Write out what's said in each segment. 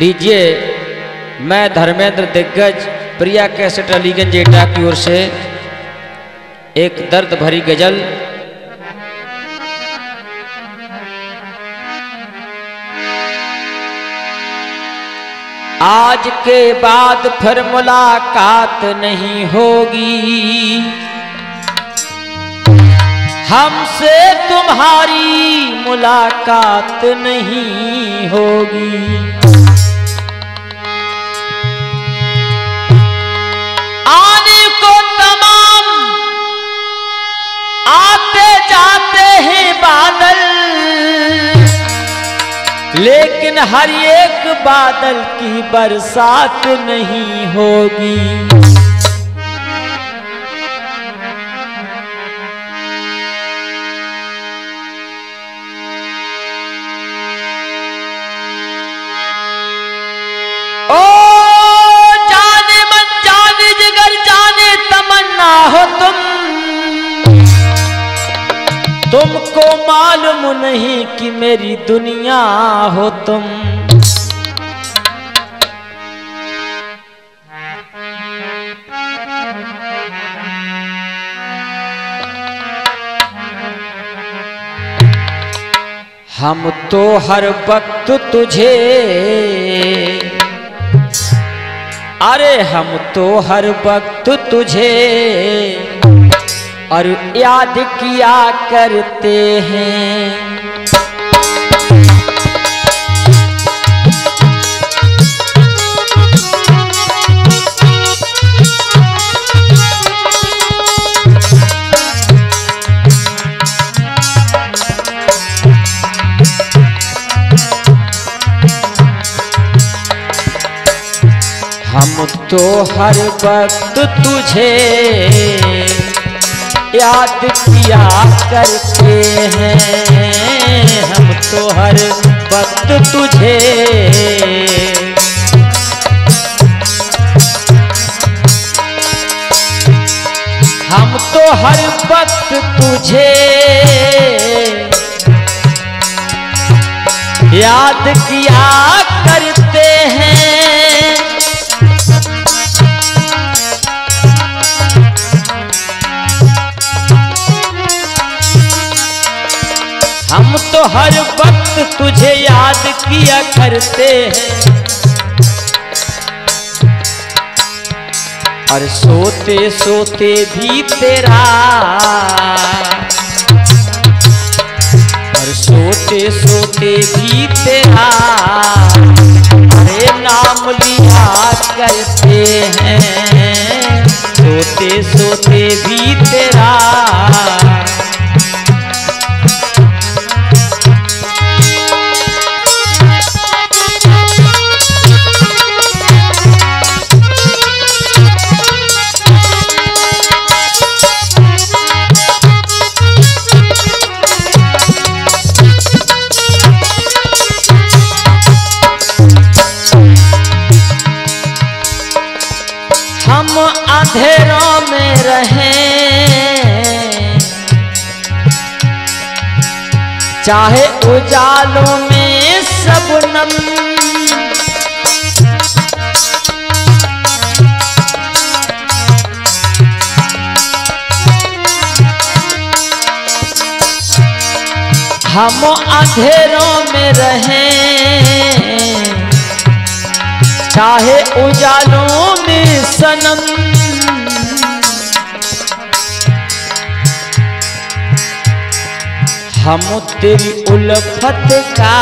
लीजिए, मैं धर्मेंद्र दिग्गज प्रिया कैसेट अलीगंज एटा की ओर से एक दर्द भरी गजल आज के बाद फिर मुलाकात नहीं होगी हमसे तुम्हारी मुलाकात नहीं होगी लेकिन हर एक बादल की बरसात नहीं होगी ओ जाने मन जाने जिगर जाने तमन्ना हो तुमको मालूम नहीं कि मेरी दुनिया हो तुम हम तो हर वक्त तुझे अरे हम तो हर वक्त तुझे और याद किया करते हैं हम तो हर वक्त तुझे याद किया करते हैं हम तो हर वक्त तुझे हम तो हर वक्त तुझे याद किया करते हैं हम तो हर वक्त तुझे याद किया करते हैं और सोते सोते भी तेरा और सोते सोते भी तेरा अरे नाम लिया करते हैं सोते सोते भी तेरा अंधेरों में रहें चाहे उजालों में शबनम हम अंधेरों में रहें चाहे उजालों में सनम हम तेरी उल्फत का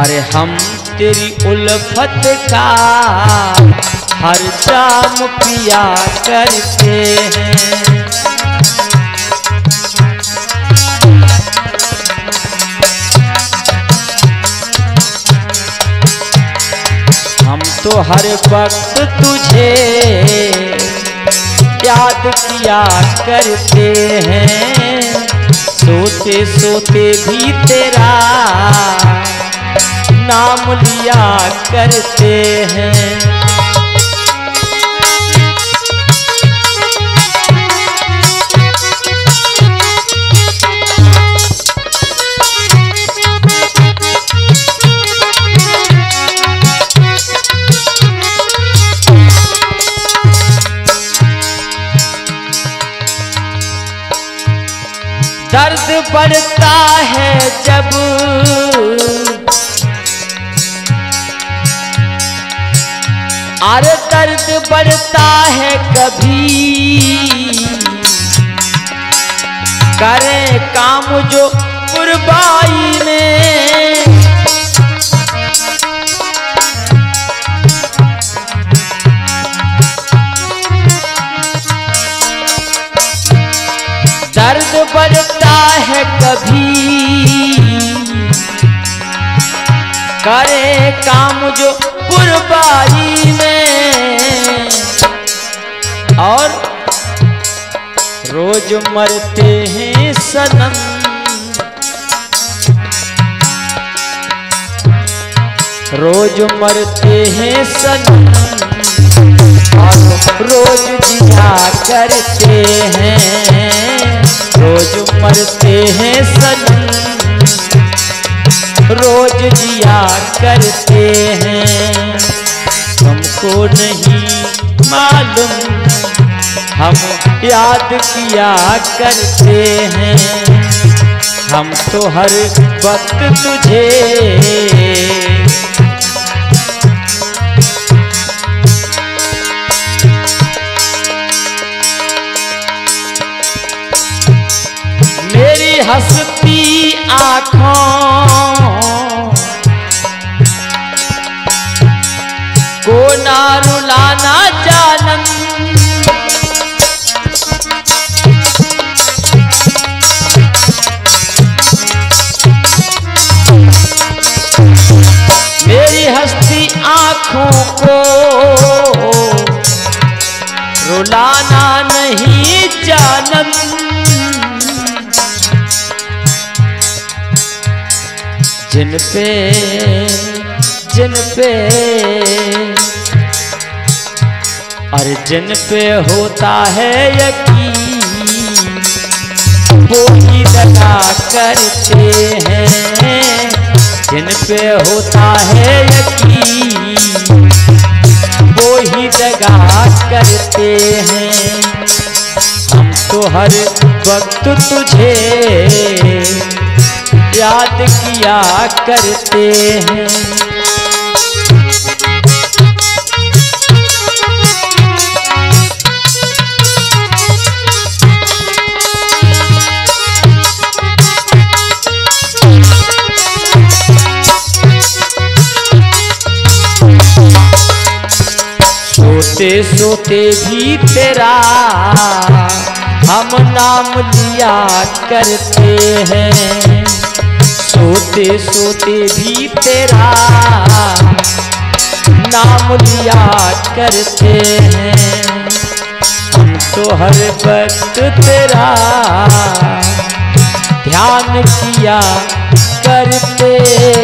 अरे हम तेरी उल्फत का हर शाम पिया करते हैं हम तो हर वक्त तुझे याद किया करते हैं सोते सोते भी तेरा नाम लिया करते हैं पड़ता है जब अरे दर्द बढ़ता है कभी करें काम जो कुर्बानी में दर्द बढ़ता है कभी करे काम जो कुर्बानी में और रोज मरते हैं सनम रोज मरते हैं सनम और रोज जिया करते हैं रोज मरते हैं सनम रोज जिया करते हैं तुमको नहीं मालूम हम याद किया करते हैं हम तो हर वक्त तुझे हंसती आँखों को ना रुलाना जानम मेरी हंसती आँखों को रुलाना नहीं जानम जिन पे और जिन पे होता है यकीन वो ही दगा करते हैं जिन पे होता है यकीन वो ही दगा करते हैं हम तो हर वक्त तुझे याद किया करते हैं सोते सोते भी तेरा हम नाम लिया करते हैं सोते सोते भी तेरा नाम लिया करते हैं हम तो हर वक्त तेरा ध्यान किया करते